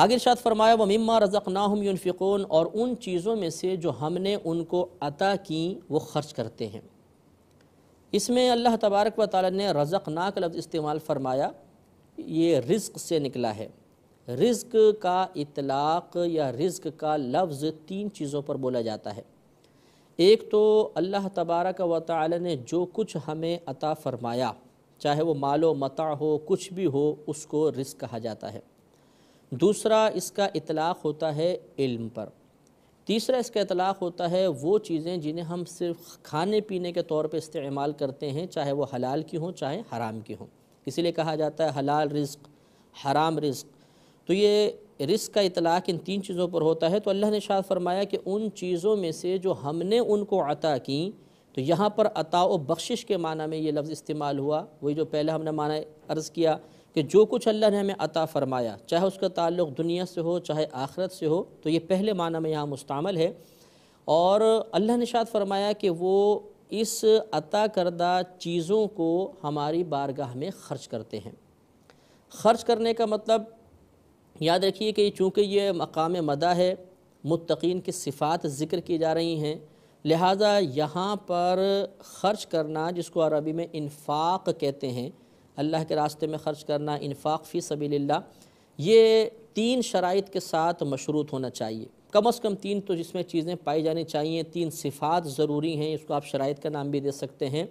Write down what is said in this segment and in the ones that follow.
आगे इरशाद फरमाया व मिम्मा रज़क़नाहुम युनफ़िक़ून, और उन चीज़ों में से जो हमने उनको अता की वो ख़र्च करते हैं। इसमें अल्लाह तबारक व तआला ने रज़क़ना का लफ्ज़ इस्तेमाल फ़रमाया, ये रिज़्क़ से निकला है। रिज़्क़ का इतलाक़ या रिज़्क़ का लफ्ज़ तीन चीज़ों पर बोला जाता है। एक तो अल्लाह तबारक व तआला ने जो कुछ हमें अता फ़रमाया, चाहे वो मालो मता हो, कुछ भी हो, उसको रिज़्क़ कहा जाता है। दूसरा इसका इतलाक़ होता है इल्म पर। तीसरा इसका इतलाक़ होता है वो चीज़ें जिन्हें हम सिर्फ खाने पीने के तौर पे इस्तेमाल करते हैं, चाहे वो हलाल की हों चाहे हराम की हों, इसीलिए कहा जाता है हलाल रिज़्क़, हराम रिज़्क़। तो ये रिज़्क़ का इतलाक़ इन तीन चीज़ों पर होता है। तो अल्लाह ने इरशाद फरमाया कि उन चीज़ों में से जो हमने उनको अता की, तो यहाँ पर अता व बख्शिश के माना में ये लफ्ज़ इस्तेमाल हुआ। वही जो पहले हमने माना अर्ज़ किया कि जो कुछ अल्लाह ने हमें अता फ़रमाया, चाहे उसका ताल्लुक़ दुनिया से हो चाहे आखरत से हो, तो ये पहले माना में यहाँ मुस्तामल है। और अल्लाह ने शाद फरमाया कि वो इस अता करदा चीज़ों को हमारी बारगाह में ख़र्च करते हैं। ख़र्च करने का मतलब याद रखिए कि चूँकि ये मकाम मदा है, मुत्तकीन की सिफ़ात ज़िक्र की जा रही हैं, लिहाजा यहाँ पर ख़र्च करना, जिसको अरबी में इन्फ़ाक़ कहते हैं, अल्लाह के रास्ते में ख़र्च करना, इन्फ़ाक़ फ़ी सबीलिल्लाह, ये तीन शराइत के साथ मशरूत होना चाहिए। कम अज़ कम तीन तो जिसमें चीज़ें पाई जानी चाहिए, तीन सिफ़ात ज़रूरी हैं, इसको आप शराइत का नाम भी दे सकते हैं।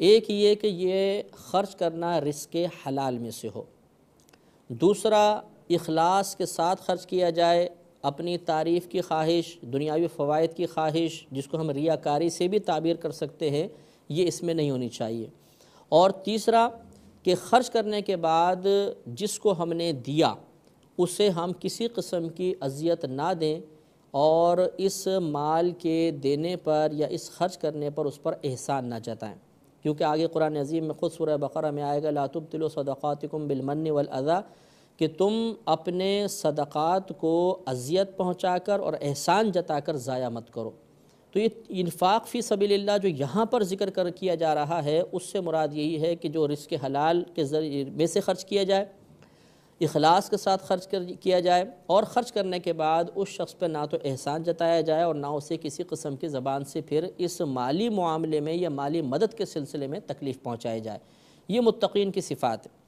एक ये कि ये ख़र्च करना रिस्के हलाल में से हो, दूसरा इखलास के साथ ख़र्च किया जाए, अपनी तारीफ़ की ख्वाहिश, दुनियावी फ़वायद की ख्वाहिश, जिसको हम रियाकारी से भी ताबीर कर सकते हैं, ये इसमें नहीं होनी चाहिए। और तीसरा कि ख़र्च करने के बाद जिसको हमने दिया उसे हम किसी किस्म की अजियत ना दें, और इस माल के देने पर या इस ख़र्च करने पर उस पर एहसान ना जताएं, क्योंकि आगे कुरान अज़ीम में ख़ुद सूरह बकरा में आएगा ला तुब्तिलू सदक़ातिकुम बिलमन्नि वल अज़ा, कि तुम अपने सदक़ात को अजियत पहुँचाकर और एहसान जताकर ज़ाया मत करो। तो ये इन्फ़ाक़ फ़ी सबीलिल्लाह जो यहाँ पर ज़िक्र कर किया जा रहा है, उससे मुराद यही है कि जो रिस्क हलाल के ज़रिए में से ख़र्च किया जाए, इखलास के साथ किया जाए, और ख़र्च करने के बाद उस शख्स पर ना तो एहसान जताया जाए और ना उसे किसी किस्म की ज़बान से फिर इस माली मामले में या माली मदद के सिलसिले में तकलीफ़ पहुँचाई जाए। ये मुत्तक़ीन की सिफ़ात है।